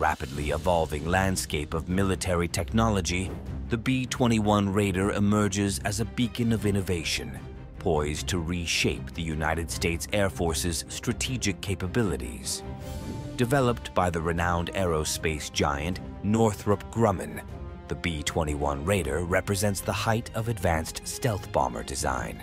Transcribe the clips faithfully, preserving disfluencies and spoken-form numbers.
rapidly evolving landscape of military technology, the B twenty-one Raider emerges as a beacon of innovation, poised to reshape the United States Air Force's strategic capabilities. Developed by the renowned aerospace giant Northrop Grumman, the B twenty-one Raider represents the height of advanced stealth bomber design.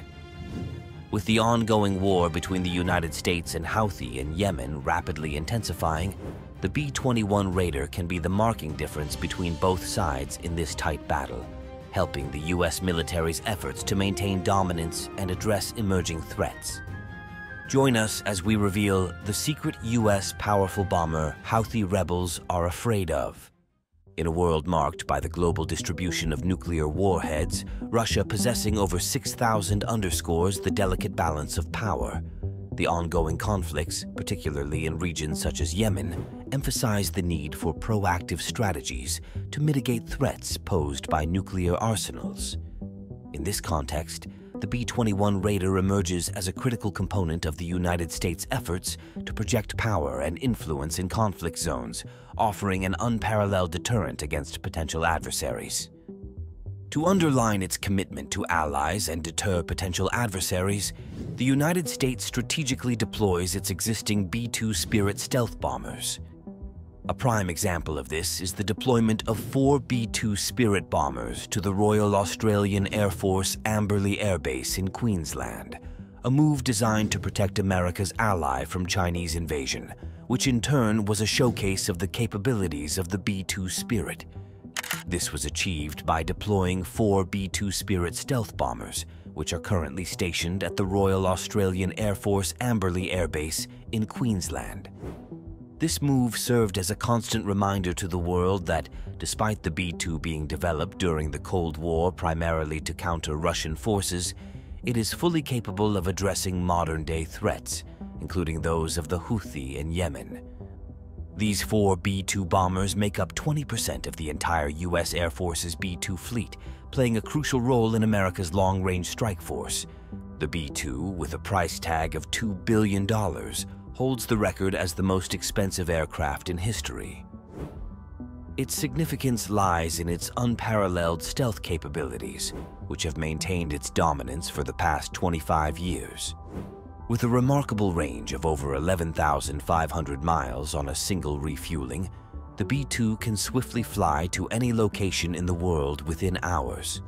With the ongoing war between the United States and Houthi in Yemen rapidly intensifying, the B twenty-one Raider can be the marking difference between both sides in this tight battle, helping the U S military's efforts to maintain dominance and address emerging threats. Join us as we reveal the secret U S powerful bomber Houthi rebels are afraid of. In a world marked by the global distribution of nuclear warheads, Russia possessing over six thousand underscores the delicate balance of power. The ongoing conflicts, particularly in regions such as Yemen, emphasize the need for proactive strategies to mitigate threats posed by nuclear arsenals. In this context, the B twenty-one Raider emerges as a critical component of the United States' efforts to project power and influence in conflict zones, offering an unparalleled deterrent against potential adversaries. To underline its commitment to allies and deter potential adversaries, the United States strategically deploys its existing B two Spirit stealth bombers. A prime example of this is the deployment of four B two Spirit bombers to the Royal Australian Air Force Amberley Air Base in Queensland, a move designed to protect America's ally from Chinese invasion, which in turn was a showcase of the capabilities of the B two Spirit. This was achieved by deploying four B two Spirit stealth bombers, which are currently stationed at the Royal Australian Air Force Amberley Air Base in Queensland. This move served as a constant reminder to the world that, despite the B two being developed during the Cold War primarily to counter Russian forces, it is fully capable of addressing modern-day threats, including those of the Houthi in Yemen. These four B two bombers make up twenty percent of the entire U S Air Force's B two fleet, playing a crucial role in America's long-range strike force. The B two, with a price tag of two billion dollars, holds the record as the most expensive aircraft in history. Its significance lies in its unparalleled stealth capabilities, which have maintained its dominance for the past twenty-five years. With a remarkable range of over eleven thousand five hundred miles on a single refueling, the B two can swiftly fly to any location in the world within hours.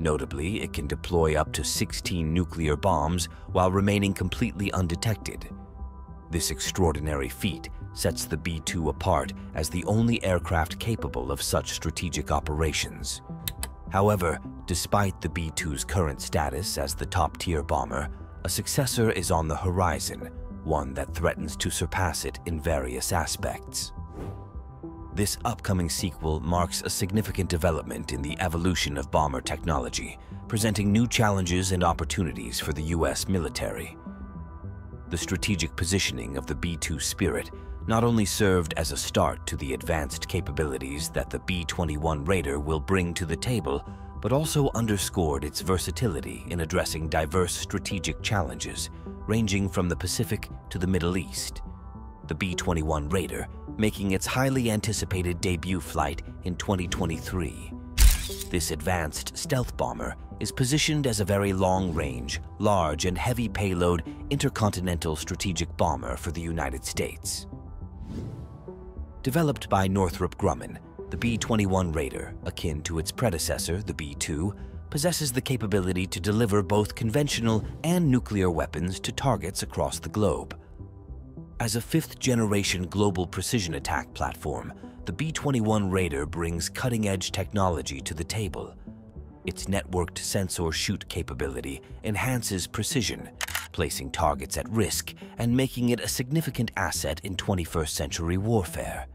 Notably, it can deploy up to sixteen nuclear bombs while remaining completely undetected. This extraordinary feat sets the B two apart as the only aircraft capable of such strategic operations. However, despite the B two's current status as the top-tier bomber, a successor is on the horizon, one that threatens to surpass it in various aspects. This upcoming sequel marks a significant development in the evolution of bomber technology, presenting new challenges and opportunities for the U S military. The strategic positioning of the B two Spirit not only served as a start to the advanced capabilities that the B twenty-one Raider will bring to the table, but also underscored its versatility in addressing diverse strategic challenges, ranging from the Pacific to the Middle East. The B twenty-one Raider making its highly anticipated debut flight in twenty twenty-three. This advanced stealth bomber is positioned as a very long-range, large and heavy payload intercontinental strategic bomber for the United States. Developed by Northrop Grumman, the B twenty-one Raider, akin to its predecessor, the B two, possesses the capability to deliver both conventional and nuclear weapons to targets across the globe. As a fifth-generation global precision attack platform, the B twenty-one Raider brings cutting-edge technology to the table. Its networked sensor-shoot capability enhances precision, placing targets at risk and making it a significant asset in twenty-first century warfare.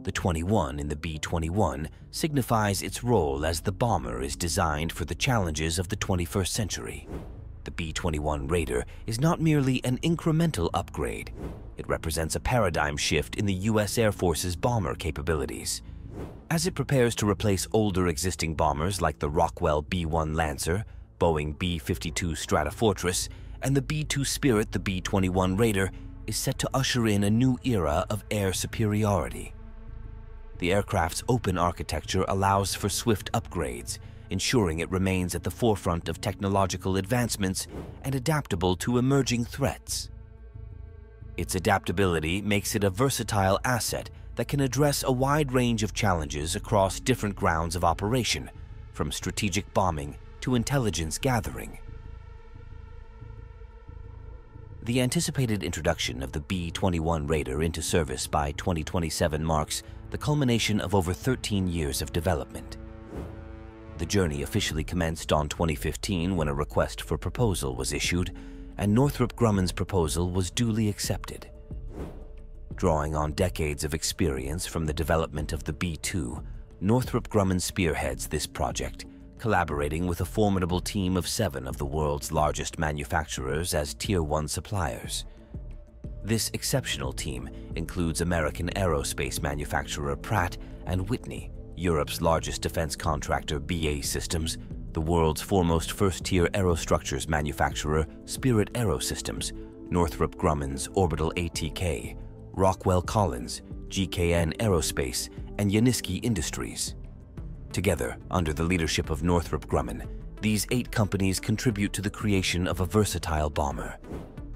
The twenty-one in the B twenty-one signifies its role as the bomber is designed for the challenges of the twenty-first century. The B twenty-one Raider is not merely an incremental upgrade. It represents a paradigm shift in the U S Air Force's bomber capabilities. As it prepares to replace older existing bombers like the Rockwell B one Lancer, Boeing B fifty-two Stratofortress, and the B two Spirit, the B twenty-one Raider is set to usher in a new era of air superiority. The aircraft's open architecture allows for swift upgrades, ensuring it remains at the forefront of technological advancements and adaptable to emerging threats. Its adaptability makes it a versatile asset that can address a wide range of challenges across different grounds of operation, from strategic bombing to intelligence gathering. The anticipated introduction of the B twenty-one Raider into service by twenty twenty-seven marks the culmination of over thirteen years of development. The journey officially commenced on twenty fifteen when a request for proposal was issued, and Northrop Grumman's proposal was duly accepted. Drawing on decades of experience from the development of the B two, Northrop Grumman spearheads this project, collaborating with a formidable team of seven of the world's largest manufacturers as Tier one suppliers. This exceptional team includes American aerospace manufacturer Pratt and Whitney, Europe's largest defense contractor B A E Systems, the world's foremost first-tier aerostructures manufacturer Spirit AeroSystems, Northrop Grumman's Orbital A T K, Rockwell Collins, G K N Aerospace, and Yaniski Industries. Together, under the leadership of Northrop Grumman, these eight companies contribute to the creation of a versatile bomber.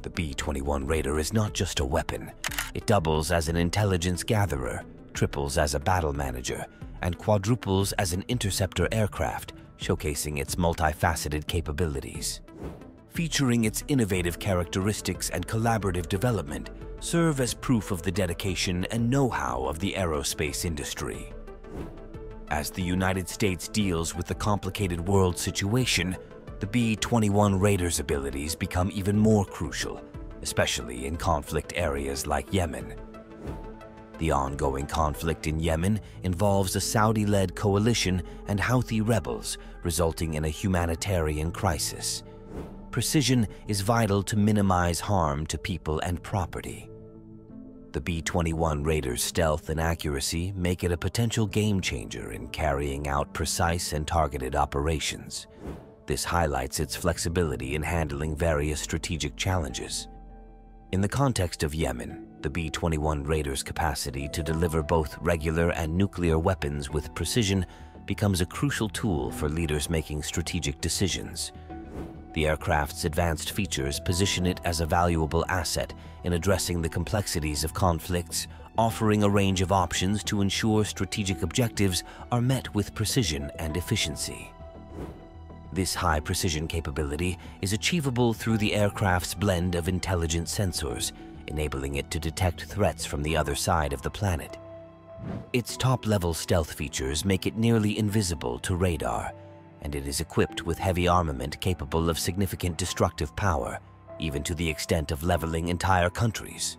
The B twenty-one Raider is not just a weapon. It doubles as an intelligence gatherer, triples as a battle manager, and quadruples as an interceptor aircraft, showcasing its multifaceted capabilities. Featuring its innovative characteristics and collaborative development, serve as proof of the dedication and know-how of the aerospace industry. As the United States deals with the complicated world situation, the B twenty-one Raider's abilities become even more crucial, especially in conflict areas like Yemen. The ongoing conflict in Yemen involves a Saudi-led coalition and Houthi rebels, resulting in a humanitarian crisis. Precision is vital to minimize harm to people and property. The B twenty-one Raider's stealth and accuracy make it a potential game-changer in carrying out precise and targeted operations. This highlights its flexibility in handling various strategic challenges. In the context of Yemen, the B twenty-one Raider's capacity to deliver both regular and nuclear weapons with precision becomes a crucial tool for leaders making strategic decisions. The aircraft's advanced features position it as a valuable asset in addressing the complexities of conflicts, offering a range of options to ensure strategic objectives are met with precision and efficiency. This high-precision capability is achievable through the aircraft's blend of intelligent sensors, enabling it to detect threats from the other side of the planet. Its top-level stealth features make it nearly invisible to radar, and it is equipped with heavy armament capable of significant destructive power, even to the extent of leveling entire countries.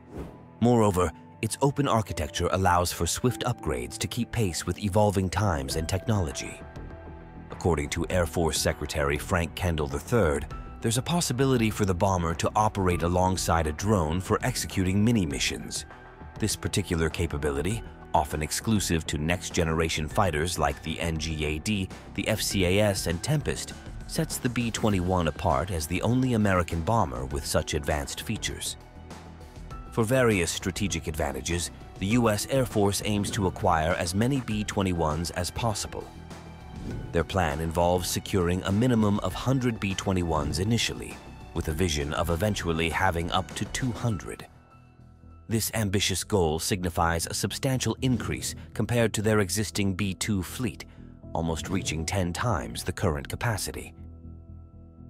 Moreover, its open architecture allows for swift upgrades to keep pace with evolving times and technology. According to Air Force Secretary Frank Kendall the third, there's a possibility for the bomber to operate alongside a drone for executing mini-missions. This particular capability, often exclusive to next-generation fighters like the N G A D, the F C A S, and Tempest, sets the B twenty-one apart as the only American bomber with such advanced features. For various strategic advantages, the U S Air Force aims to acquire as many B twenty-ones as possible. Their plan involves securing a minimum of one hundred B twenty-ones initially, with a vision of eventually having up to two hundred. This ambitious goal signifies a substantial increase compared to their existing B two fleet, almost reaching ten times the current capacity.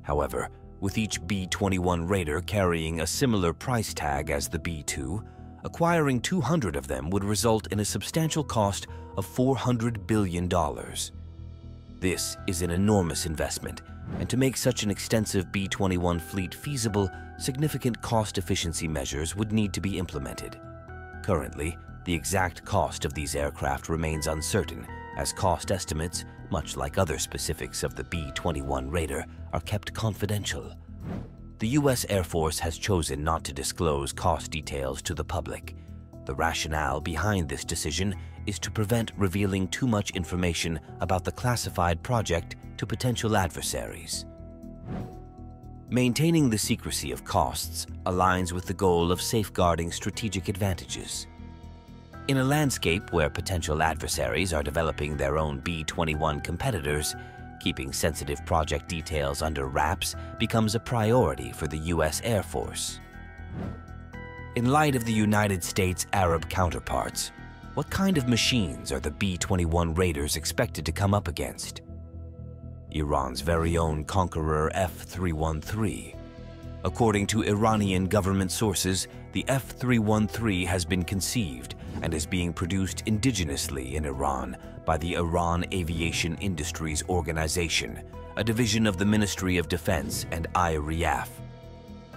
However, with each B twenty-one Raider carrying a similar price tag as the B two, acquiring two hundred of them would result in a substantial cost of four hundred billion dollars. This is an enormous investment, and to make such an extensive B twenty-one fleet feasible, significant cost efficiency measures would need to be implemented. Currently, the exact cost of these aircraft remains uncertain, as cost estimates, much like other specifics of the B twenty-one Raider, are kept confidential. The U S Air Force has chosen not to disclose cost details to the public. The rationale behind this decision is to prevent revealing too much information about the classified project to potential adversaries. Maintaining the secrecy of costs aligns with the goal of safeguarding strategic advantages. In a landscape where potential adversaries are developing their own B twenty-one competitors, keeping sensitive project details under wraps becomes a priority for the U S Air Force. In light of the United States' Arab counterparts, what kind of machines are the B twenty-one Raiders expected to come up against? Iran's very own conqueror F three one three. According to Iranian government sources, the F three one three has been conceived and is being produced indigenously in Iran by the Iran Aviation Industries Organization, a division of the Ministry of Defense and I R I A F.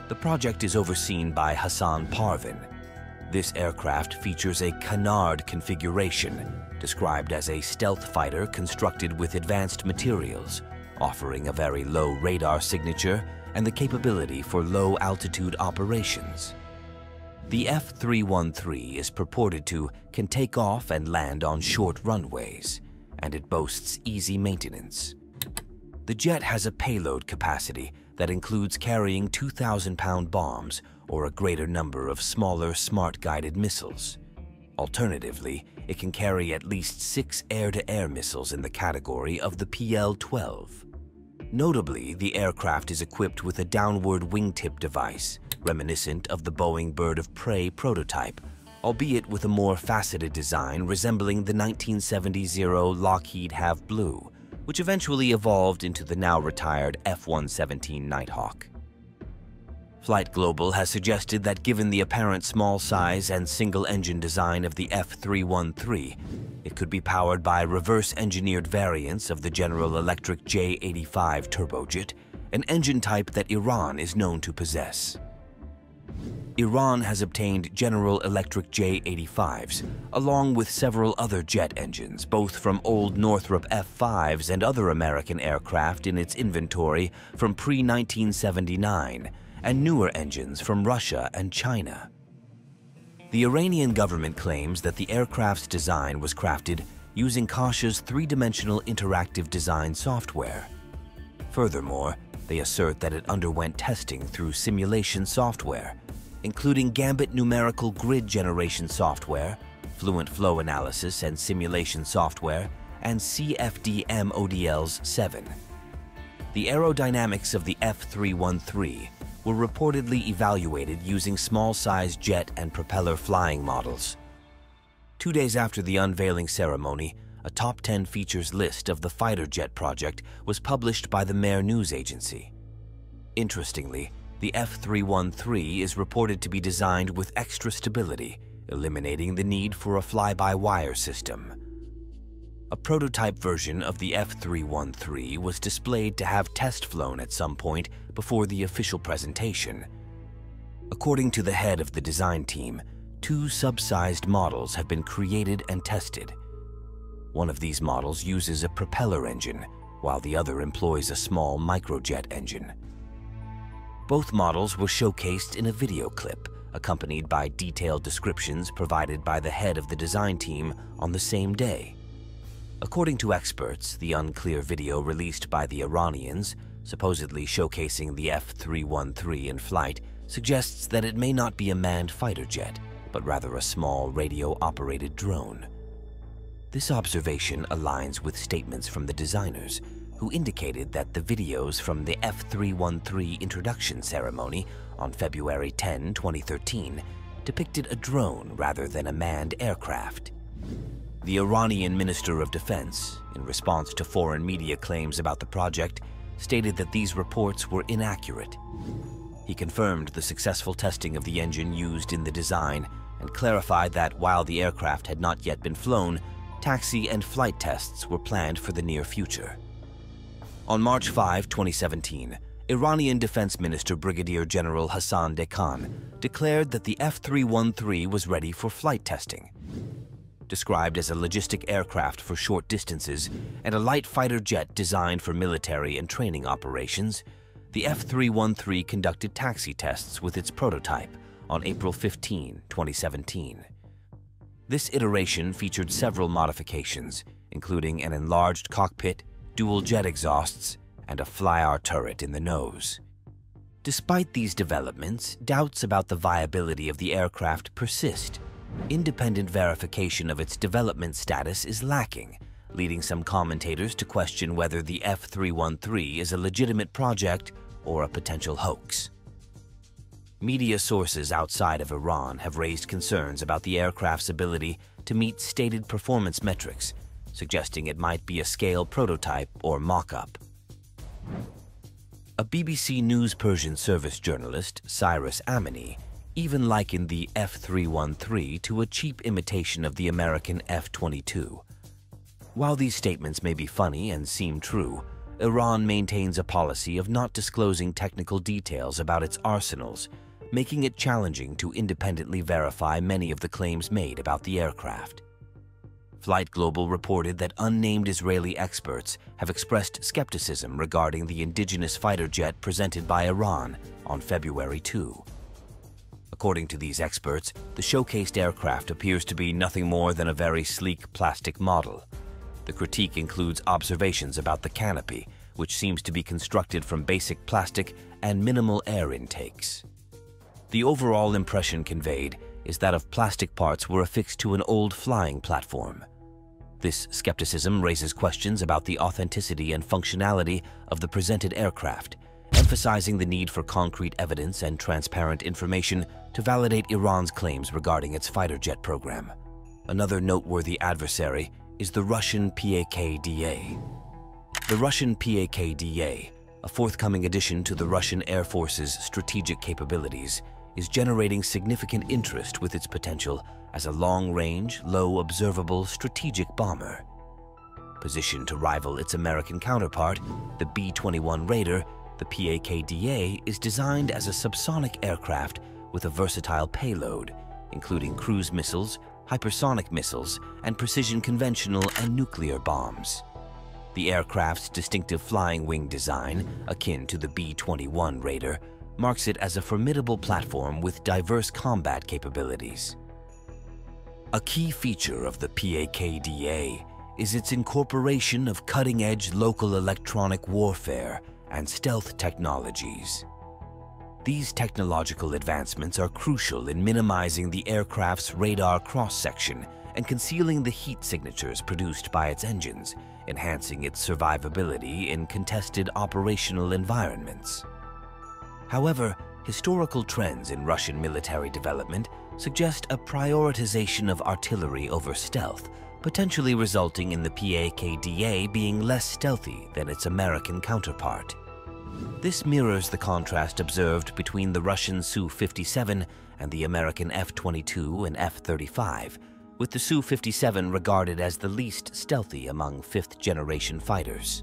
The project is overseen by Hassan Parvin. This aircraft features a canard configuration, described as a stealth fighter constructed with advanced materials, offering a very low radar signature and the capability for low-altitude operations. The F three one three is purported to can take off and land on short runways, and it boasts easy maintenance. The jet has a payload capacity that includes carrying two thousand pound bombs or a greater number of smaller smart-guided missiles. Alternatively, it can carry at least six air-to-air missiles in the category of the P L twelve. Notably, the aircraft is equipped with a downward wingtip device, reminiscent of the Boeing Bird of Prey prototype, albeit with a more faceted design resembling the nineteen seventy Lockheed Have Blue, which eventually evolved into the now-retired F one seventeen Nighthawk. Flight Global has suggested that given the apparent small size and single-engine design of the F three one three, it could be powered by reverse-engineered variants of the General Electric J eighty-five turbojet, an engine type that Iran is known to possess. Iran has obtained General Electric J eighty-fives, along with several other jet engines, both from old Northrop F fives and other American aircraft in its inventory from pre nineteen seventy-nine, and newer engines from Russia and China. The Iranian government claims that the aircraft's design was crafted using Kasha's three-dimensional interactive design software. Furthermore, they assert that it underwent testing through simulation software, including Gambit numerical grid generation software, fluent flow analysis and simulation software, and C F D M O D L seven. The aerodynamics of the F three one three were reportedly evaluated using small-sized jet and propeller flying models. Two days after the unveiling ceremony, a top ten features list of the fighter jet project was published by the Mare News Agency. Interestingly, the F three one three is reported to be designed with extra stability, eliminating the need for a fly-by-wire system. A prototype version of the F three one three was displayed to have test flown at some point before the official presentation. According to the head of the design team, two sub-sized models have been created and tested. One of these models uses a propeller engine, while the other employs a small microjet engine. Both models were showcased in a video clip, accompanied by detailed descriptions provided by the head of the design team on the same day. According to experts, the unclear video released by the Iranians, supposedly showcasing the F three one three in flight, suggests that it may not be a manned fighter jet, but rather a small radio-operated drone. This observation aligns with statements from the designers, who indicated that the videos from the F three one three introduction ceremony on February tenth, twenty thirteen, depicted a drone rather than a manned aircraft. The Iranian Minister of Defense, in response to foreign media claims about the project, stated that these reports were inaccurate. He confirmed the successful testing of the engine used in the design and clarified that while the aircraft had not yet been flown, taxi and flight tests were planned for the near future. On March fifth, twenty seventeen, Iranian Defense Minister Brigadier General Hassan Parvin declared that the F three one three was ready for flight testing. Described as a logistic aircraft for short distances and a light fighter jet designed for military and training operations, the F three one three conducted taxi tests with its prototype on April fifteenth, twenty seventeen. This iteration featured several modifications, including an enlarged cockpit, dual jet exhausts, and a flyar turret in the nose. Despite these developments, doubts about the viability of the aircraft persist, independent verification of its development status is lacking, leading some commentators to question whether the F three thirteen is a legitimate project or a potential hoax. Media sources outside of Iran have raised concerns about the aircraft's ability to meet stated performance metrics, suggesting it might be a scale prototype or mock-up. A B B C News Persian service journalist, Cyrus Amini, even likened the F three thirteen to a cheap imitation of the American F twenty-two. While these statements may be funny and seem true, Iran maintains a policy of not disclosing technical details about its arsenals, making it challenging to independently verify many of the claims made about the aircraft. Flight Global reported that unnamed Israeli experts have expressed skepticism regarding the indigenous fighter jet presented by Iran on February second. According to these experts, the showcased aircraft appears to be nothing more than a very sleek plastic model. The critique includes observations about the canopy, which seems to be constructed from basic plastic and minimal air intakes. The overall impression conveyed is that of plastic parts were affixed to an old flying platform. This skepticism raises questions about the authenticity and functionality of the presented aircraft, emphasizing the need for concrete evidence and transparent information to validate Iran's claims regarding its fighter jet program. Another noteworthy adversary is the Russian P A K D A. The Russian P A K D A, a forthcoming addition to the Russian Air Force's strategic capabilities, is generating significant interest with its potential as a long-range, low-observable strategic bomber. Positioned to rival its American counterpart, the B twenty-one Raider, the P A K D A is designed as a subsonic aircraft with a versatile payload, including cruise missiles, hypersonic missiles, and precision conventional and nuclear bombs. The aircraft's distinctive flying wing design, akin to the B twenty-one Raider, marks it as a formidable platform with diverse combat capabilities. A key feature of the P A K D A is its incorporation of cutting-edge local electronic warfare and stealth technologies. These technological advancements are crucial in minimizing the aircraft's radar cross-section and concealing the heat signatures produced by its engines, enhancing its survivability in contested operational environments. However, historical trends in Russian military development suggest a prioritization of artillery over stealth, potentially resulting in the P A K D A being less stealthy than its American counterpart. This mirrors the contrast observed between the Russian S U fifty-seven and the American F twenty-two and F thirty-five, with the S U fifty-seven regarded as the least stealthy among fifth-generation fighters.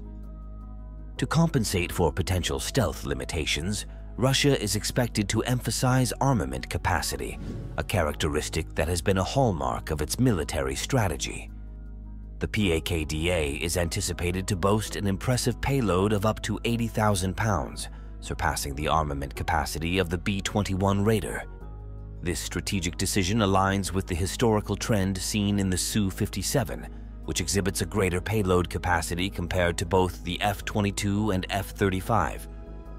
To compensate for potential stealth limitations, Russia is expected to emphasize armament capacity, a characteristic that has been a hallmark of its military strategy. The P A K D A is anticipated to boast an impressive payload of up to eighty thousand pounds, surpassing the armament capacity of the B twenty-one Raider. This strategic decision aligns with the historical trend seen in the S U fifty-seven, which exhibits a greater payload capacity compared to both the F twenty-two and F thirty-five.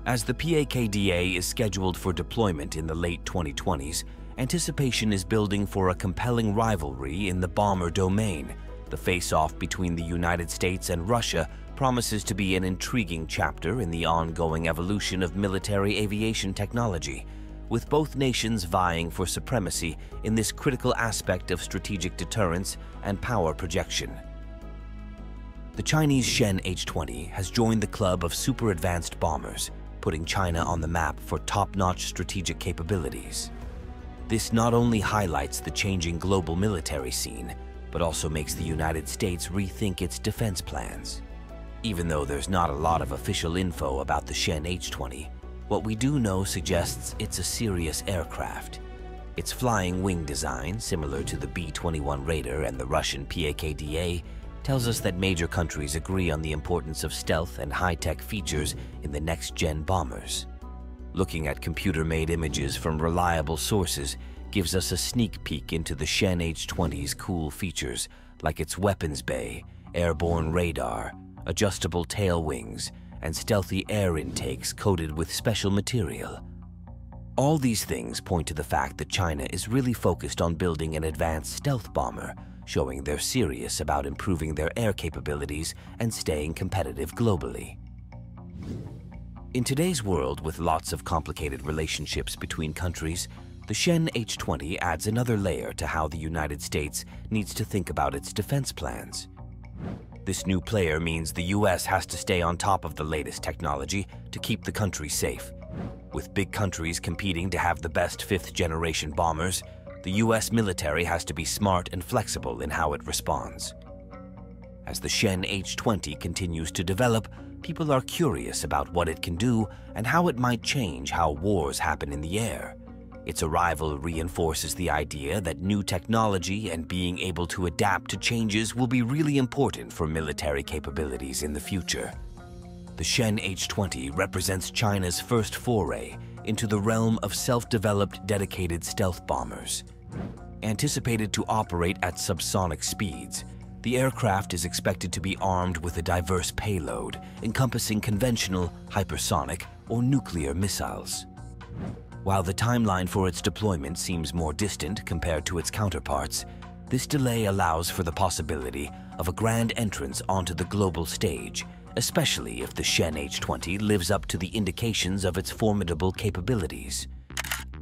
As the P A K D A is scheduled for deployment in the late twenty twenties, anticipation is building for a compelling rivalry in the bomber domain. The face-off between the United States and Russia promises to be an intriguing chapter in the ongoing evolution of military aviation technology, with both nations vying for supremacy in this critical aspect of strategic deterrence and power projection. The Chinese Shen H twenty has joined the club of super-advanced bombers, putting China on the map for top-notch strategic capabilities. This not only highlights the changing global military scene, but also makes the United States rethink its defense plans. Even though there's not a lot of official info about the Shen H twenty, what we do know suggests it's a serious aircraft. Its flying wing design, similar to the B twenty-one Raider and the Russian P A K D A, tells us that major countries agree on the importance of stealth and high-tech features in the next-gen bombers. Looking at computer-made images from reliable sources gives us a sneak peek into the Shen H twenty's cool features, like its weapons bay, airborne radar, adjustable tail wings, and stealthy air intakes coated with special material. All these things point to the fact that China is really focused on building an advanced stealth bomber, showing they're serious about improving their air capabilities and staying competitive globally. In today's world, with lots of complicated relationships between countries, the Shen H twenty adds another layer to how the United States needs to think about its defense plans. This new player means the U S has to stay on top of the latest technology to keep the country safe. With big countries competing to have the best fifth-generation bombers, the U S military has to be smart and flexible in how it responds. As the Shen H twenty continues to develop, people are curious about what it can do and how it might change how wars happen in the air. Its arrival reinforces the idea that new technology and being able to adapt to changes will be really important for military capabilities in the future. The Shen H twenty represents China's first foray into the realm of self-developed dedicated stealth bombers. Anticipated to operate at subsonic speeds, the aircraft is expected to be armed with a diverse payload encompassing conventional, hypersonic, or nuclear missiles. While the timeline for its deployment seems more distant compared to its counterparts, this delay allows for the possibility of a grand entrance onto the global stage, especially if the Shen H twenty lives up to the indications of its formidable capabilities.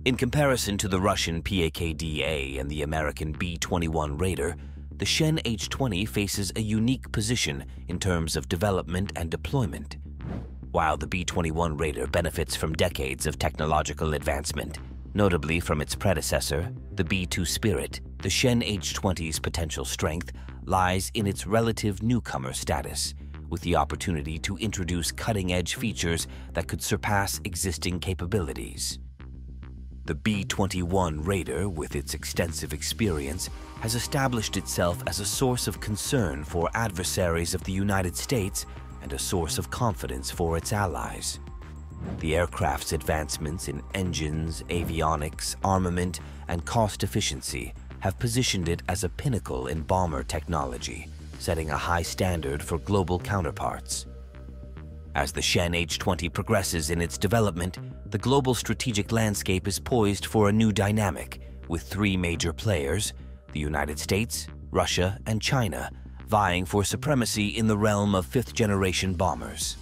In comparison to the Russian P A K D A and the American B twenty-one Raider, the Shen H twenty faces a unique position in terms of development and deployment. While the B twenty-one Raider benefits from decades of technological advancement, notably from its predecessor, the B two Spirit, the Shen H twenty's potential strength lies in its relative newcomer status, with the opportunity to introduce cutting-edge features that could surpass existing capabilities. The B twenty-one Raider, with its extensive experience, has established itself as a source of concern for adversaries of the United States and a source of confidence for its allies. The aircraft's advancements in engines, avionics, armament, and cost efficiency have positioned it as a pinnacle in bomber technology, setting a high standard for global counterparts. As the Shen H twenty progresses in its development, the global strategic landscape is poised for a new dynamic, with three major players, the United States, Russia, and China, vying for supremacy in the realm of fifth-generation bombers.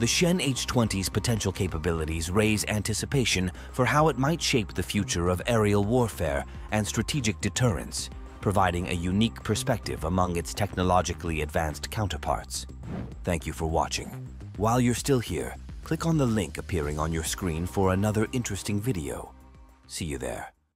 The Shen H twenty's potential capabilities raise anticipation for how it might shape the future of aerial warfare and strategic deterrence, providing a unique perspective among its technologically advanced counterparts. Thank you for watching. While you're still here, click on the link appearing on your screen for another interesting video. See you there.